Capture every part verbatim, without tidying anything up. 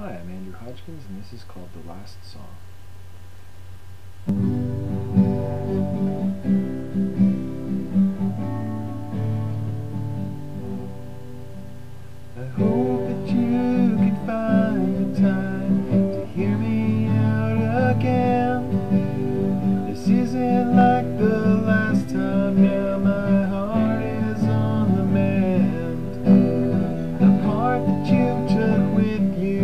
Hi, I'm Andrew Hodgkins, and this is called The Last Song. I hope that you can find the time to hear me out again. This isn't like the last time. Now my heart is on the mend. The part that you took with you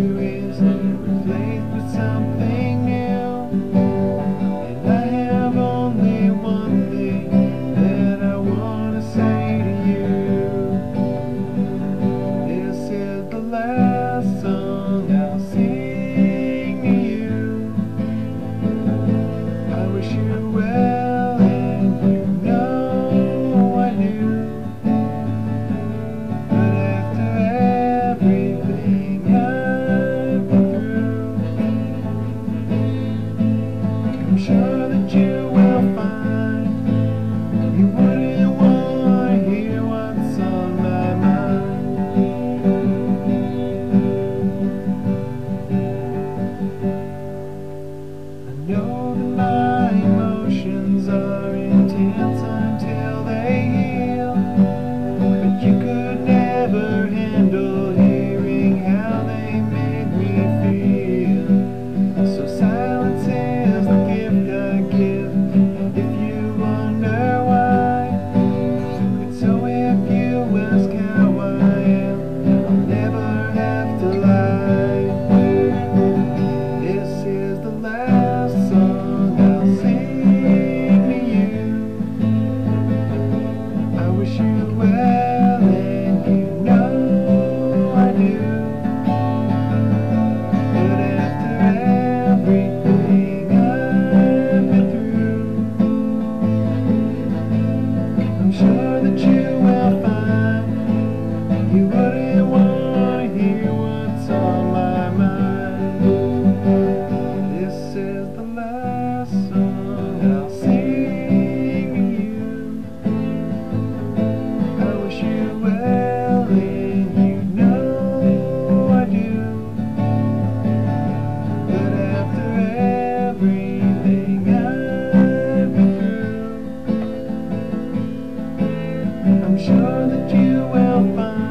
that you will find.